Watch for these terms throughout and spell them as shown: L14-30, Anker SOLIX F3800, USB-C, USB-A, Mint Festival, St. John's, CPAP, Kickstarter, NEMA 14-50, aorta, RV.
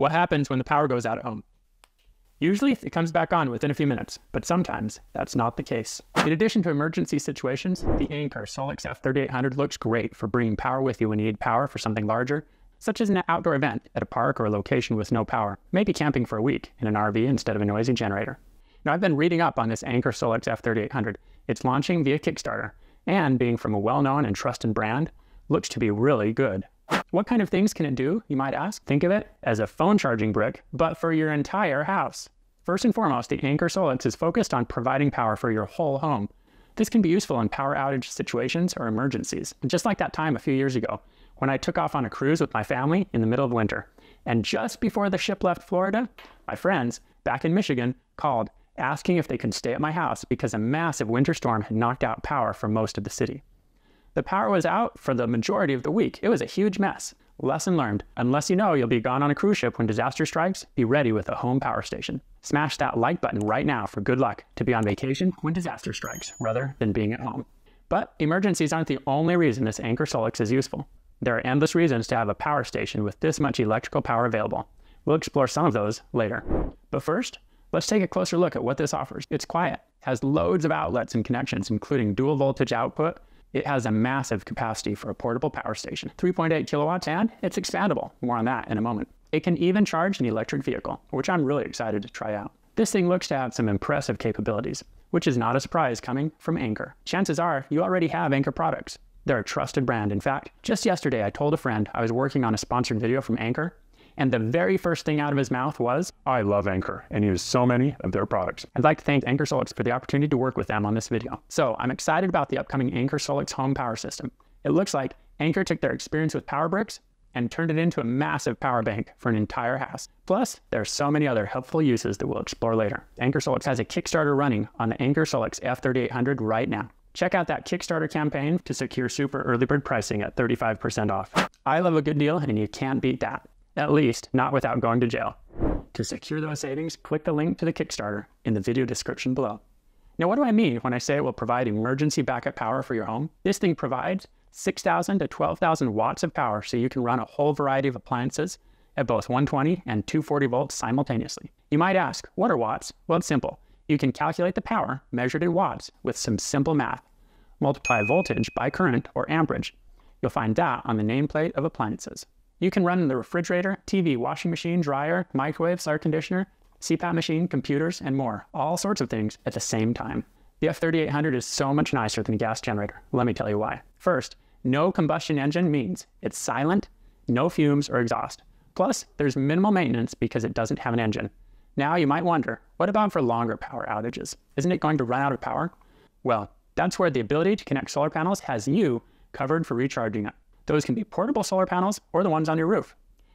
What happens when the power goes out at home? Usually it comes back on within a few minutes, but sometimes that's not the case. In addition to emergency situations, the Anker SOLIX F3800 looks great for bringing power with you when you need power for something larger, such as an outdoor event at a park or a location with no power, maybe camping for a week in an RV instead of a noisy generator. Now, I've been reading up on this Anker SOLIX F3800. It's launching via Kickstarter, and being from a well-known and trusted brand, looks to be really good. What kind of things can it do, you might ask? Think of it as a phone charging brick, but for your entire house. First and foremost, the Anker SOLIX is focused on providing power for your whole home. This can be useful in power outage situations or emergencies. Just like that time a few years ago, when I took off on a cruise with my family in the middle of winter. And just before the ship left Florida, my friends back in Michigan called, asking if they could stay at my house because a massive winter storm had knocked out power for most of the city. The power was out for the majority of the week. It was a huge mess. Lesson learned. Unless you know you'll be gone on a cruise ship when disaster strikes, be ready with a home power station. Smash that like button right now for good luck to be on vacation when disaster strikes, rather than being at home. But emergencies aren't the only reason this Anker SOLIX is useful. There are endless reasons to have a power station with this much electrical power available. We'll explore some of those later. But first, let's take a closer look at what this offers. It's quiet, has loads of outlets and connections, including dual voltage output. It has a massive capacity for a portable power station, 3.8 kilowatts, and it's expandable. More on that in a moment. It can even charge an electric vehicle, which I'm really excited to try out. This thing looks to have some impressive capabilities, which is not a surprise coming from Anker. Chances are you already have Anker products. They're a trusted brand. In fact, just yesterday I told a friend I was working on a sponsored video from Anker, and the very first thing out of his mouth was, "I love Anker and use so many of their products." I'd like to thank Anker SOLIX for the opportunity to work with them on this video. So I'm excited about the upcoming Anker SOLIX home power system. It looks like Anker took their experience with power bricks and turned it into a massive power bank for an entire house. Plus, there are so many other helpful uses that we'll explore later. Anker SOLIX has a Kickstarter running on the Anker SOLIX F3800 right now. Check out that Kickstarter campaign to secure super early bird pricing at 35% off. I love a good deal, and you can't beat that. At least, not without going to jail. To secure those savings, click the link to the Kickstarter in the video description below. Now, what do I mean when I say it will provide emergency backup power for your home? This thing provides 6,000 to 12,000 watts of power, so you can run a whole variety of appliances at both 120 and 240 volts simultaneously. You might ask, what are watts? Well, it's simple. You can calculate the power measured in watts with some simple math. Multiply voltage by current or amperage. You'll find that on the nameplate of appliances. You can run the refrigerator, TV, washing machine, dryer, microwave, air conditioner, CPAP machine, computers, and more. All sorts of things at the same time. The F3800 is so much nicer than a gas generator. Let me tell you why. First, no combustion engine means it's silent, no fumes or exhaust. Plus, there's minimal maintenance because it doesn't have an engine. Now you might wonder, what about for longer power outages? Isn't it going to run out of power? Well, that's where the ability to connect solar panels has you covered for recharging it. Those can be portable solar panels or the ones on your roof.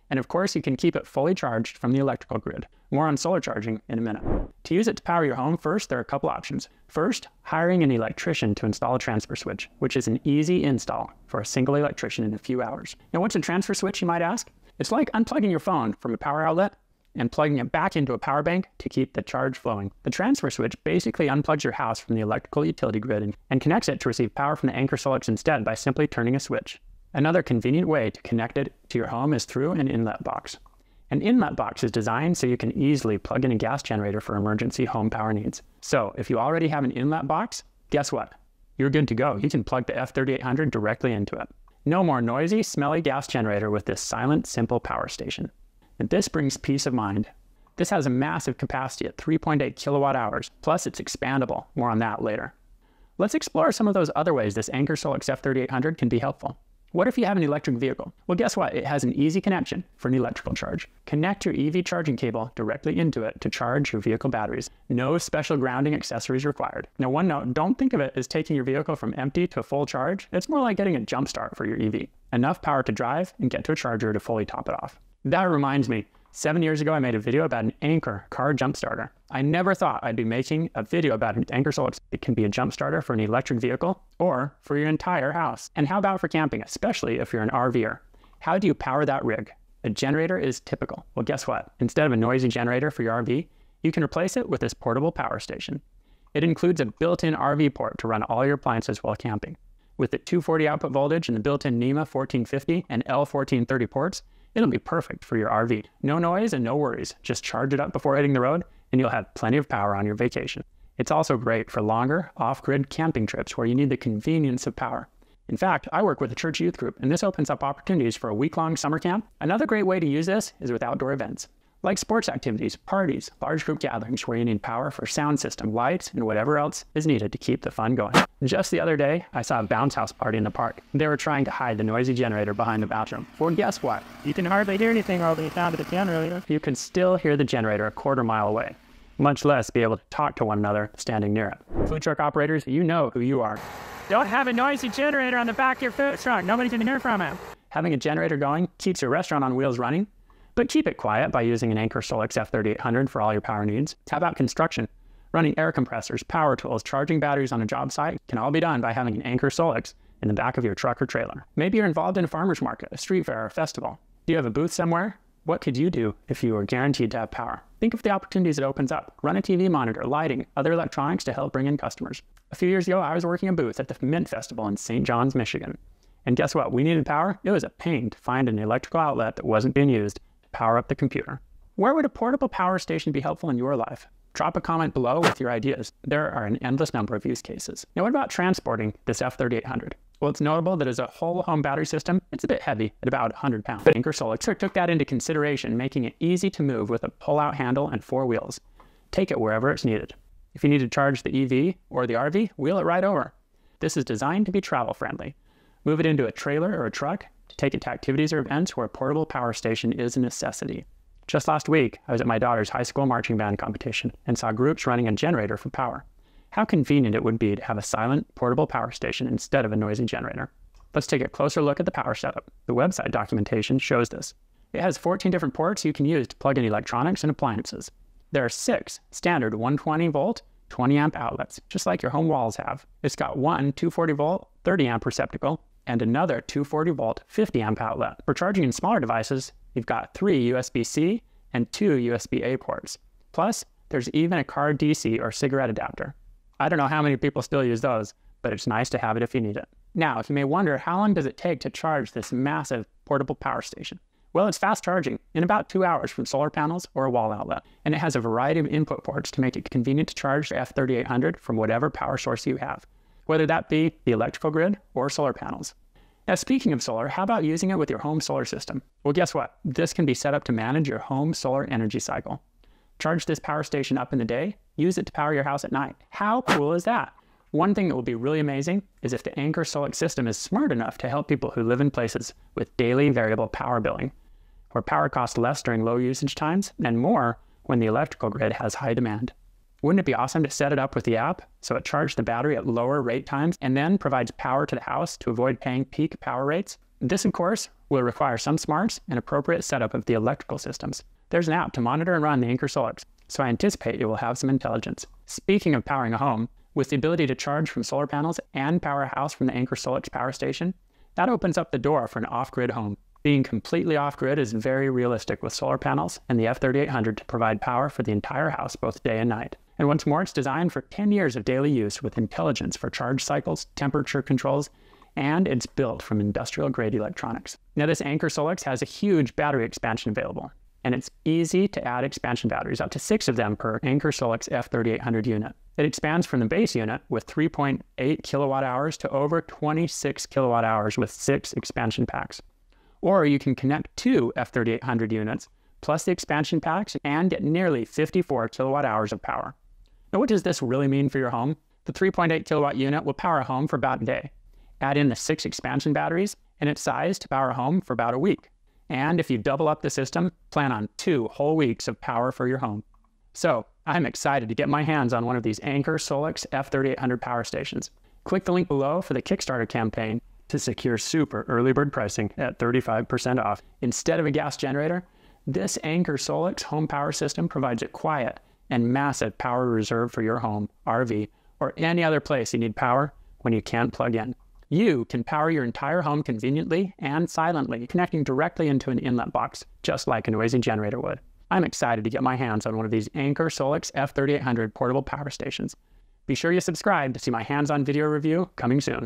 And of course, you can keep it fully charged from the electrical grid. More on solar charging in a minute. To use it to power your home, first, there are a couple options. First, hiring an electrician to install a transfer switch, which is an easy install for a single electrician in a few hours. Now, what's a transfer switch, you might ask? It's like unplugging your phone from a power outlet and plugging it back into a power bank to keep the charge flowing. The transfer switch basically unplugs your house from the electrical utility grid and connects it to receive power from the Anker SOLIX instead by simply turning a switch. Another convenient way to connect it to your home is through an inlet box. An inlet box is designed so you can easily plug in a gas generator for emergency home power needs. So if you already have an inlet box, guess what? You're good to go. You can plug the F3800 directly into it. No more noisy, smelly gas generator with this silent, simple power station. And this brings peace of mind. This has a massive capacity at 3.8 kilowatt hours, plus it's expandable. More on that later. Let's explore some of those other ways this Anker SOLIX F3800 can be helpful. What if you have an electric vehicle? Well, guess what? It has an easy connection for an electrical charge. Connect your EV charging cable directly into it to charge your vehicle batteries. No special grounding accessories required. Now, one note, don't think of it as taking your vehicle from empty to full charge. It's more like getting a jump start for your EV. Enough power to drive and get to a charger to fully top it off. That reminds me, 7 years ago I made a video about an Anker car jump starter. I never thought I'd be making a video about an Anker SOLIX. It can be a jump starter for an electric vehicle or for your entire house. And how about for camping, especially if you're an RVer? How do you power that rig? A generator is typical. Well, guess what? Instead of a noisy generator for your RV, you can replace it with this portable power station. It includes a built-in RV port to run all your appliances while camping. With the 240 output voltage and the built-in NEMA 14-50 and L14-30 ports, It'll be perfect for your RV. No noise and no worries. Just charge it up before hitting the road and you'll have plenty of power on your vacation. It's also great for longer, off-grid camping trips where you need the convenience of power. In fact, I work with a church youth group, and this opens up opportunities for a week-long summer camp. Another great way to use this is with outdoor events, like sports activities, parties, large group gatherings where you need power for sound system, lights, and whatever else is needed to keep the fun going. Just the other day, I saw a bounce house party in the park. They were trying to hide the noisy generator behind the bathroom. Well, guess what? You can hardly hear anything over the sound of the generator. You can still hear the generator a quarter-mile away, much less be able to talk to one another standing near it. Food truck operators, you know who you are. Don't have a noisy generator on the back of your food truck. Nobody can hear from it. Having a generator going keeps your restaurant on wheels running, but keep it quiet by using an Anker SOLIX F3800 for all your power needs. How about construction? Running air compressors, power tools, charging batteries on a job site can all be done by having an Anker SOLIX in the back of your truck or trailer. Maybe you're involved in a farmer's market, a street fair, or a festival. Do you have a booth somewhere? What could you do if you were guaranteed to have power? Think of the opportunities it opens up. Run a TV monitor, lighting, other electronics to help bring in customers. A few years ago, I was working a booth at the Mint Festival in St. John's, Michigan. And guess what? We needed power. It was a pain to find an electrical outlet that wasn't being used to power up the computer. Where would a portable power station be helpful in your life? Drop a comment below with your ideas. There are an endless number of use cases. Now, what about transporting this F3800? Well, it's notable that as a whole home battery system, it's a bit heavy at about 100 pounds. But Anker SOLIX took that into consideration, making it easy to move with a pull-out handle and four wheels. Take it wherever it's needed. If you need to charge the EV or the RV, wheel it right over. This is designed to be travel-friendly. Move it into a trailer or a truck to take it to activities or events where a portable power station is a necessity. Just last week, I was at my daughter's high school marching band competition and saw groups running a generator for power. How convenient it would be to have a silent, portable power station instead of a noisy generator. Let's take a closer look at the power setup. The website documentation shows this. It has 14 different ports you can use to plug in electronics and appliances. There are 6 standard 120-volt, 20-amp outlets, just like your home walls have. It's got one 240-volt, 30-amp receptacle, and another 240-volt, 50-amp outlet. For charging in smaller devices, you've got 3 USB-C and 2 USB-A ports. Plus, there's even a car DC or cigarette adapter. I don't know how many people still use those, but it's nice to have it if you need it. Now, if you may wonder, how long does it take to charge this massive portable power station? Well, it's fast charging in about 2 hours from solar panels or a wall outlet. And it has a variety of input ports to make it convenient to charge your F3800 from whatever power source you have, whether that be the electrical grid or solar panels. Now, speaking of solar, how about using it with your home solar system? Well, guess what? This can be set up to manage your home solar energy cycle. Charge this power station up in the day, use it to power your house at night. How cool is that? One thing that will be really amazing is if the Anker SOLIX system is smart enough to help people who live in places with daily variable power billing, where power costs less during low usage times and more when the electrical grid has high demand. Wouldn't it be awesome to set it up with the app so it charges the battery at lower rate times and then provides power to the house to avoid paying peak power rates? This, of course, will require some smarts and appropriate setup of the electrical systems. There's an app to monitor and run the Anker SOLIX, so I anticipate it will have some intelligence. Speaking of powering a home, with the ability to charge from solar panels and power a house from the Anker SOLIX power station, that opens up the door for an off-grid home. Being completely off-grid is very realistic with solar panels and the F3800 to provide power for the entire house both day and night. And once more, it's designed for 10 years of daily use with intelligence for charge cycles, temperature controls, and it's built from industrial-grade electronics. Now, this Anker SOLIX has a huge battery expansion available, and it's easy to add expansion batteries, up to 6 of them per Anker SOLIX F3800 unit. It expands from the base unit with 3.8 kilowatt hours to over 26 kilowatt hours with 6 expansion packs. Or you can connect 2 F3800 units plus the expansion packs and get nearly 54 kilowatt hours of power. Now, what does this really mean for your home? The 3.8 kilowatt unit will power a home for about a day. Add in the 6 expansion batteries, and it's sized to power a home for about a week. And if you double up the system, plan on 2 whole weeks of power for your home. So I'm excited to get my hands on one of these Anker SOLIX F3800 power stations. Click the link below for the Kickstarter campaign to secure super early bird pricing at 35% off. Instead of a gas generator, this Anker SOLIX home power system provides a quiet and massive power reserve for your home, RV, or any other place you need power when you can't plug in. You can power your entire home conveniently and silently, connecting directly into an inlet box, just like a noisy generator would. I'm excited to get my hands on one of these Anker SOLIX F3800 portable power stations. Be sure you subscribe to see my hands-on video review coming soon.